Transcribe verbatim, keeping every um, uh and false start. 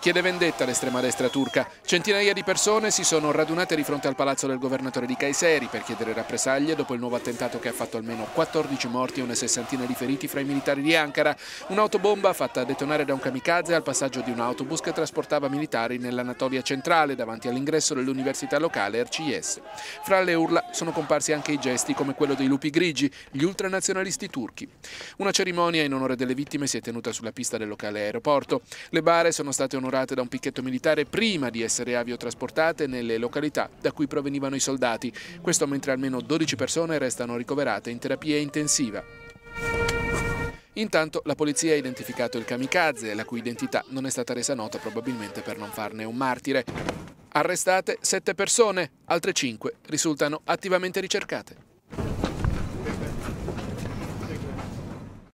chiede vendetta all'estrema destra turca. Centinaia di persone si sono radunate di fronte al palazzo del governatore di Kayseri per chiedere rappresaglie dopo il nuovo attentato che ha fatto almeno quattordici morti e una sessantina di feriti fra i militari di Ankara. Un'autobomba fatta detonare da un kamikaze al passaggio di un autobus che trasportava militari nell'Anatolia centrale davanti all'ingresso dell'università locale Erciyes. Fra le urla sono comparsi anche i gesti come quello dei lupi grigi, gli ultranazionalisti turchi. Una cerimonia in onore delle vittime si è tenuta sulla pista del locale aeroporto. Le bare sono state onorate da un picchetto militare prima di essere aviotrasportate nelle località da cui provenivano i soldati. Questo mentre almeno dodici persone restano ricoverate in terapia intensiva. Intanto la polizia ha identificato il kamikaze, la cui identità non è stata resa nota probabilmente per non farne un martire. Arrestate sette persone, altre cinque risultano attivamente ricercate.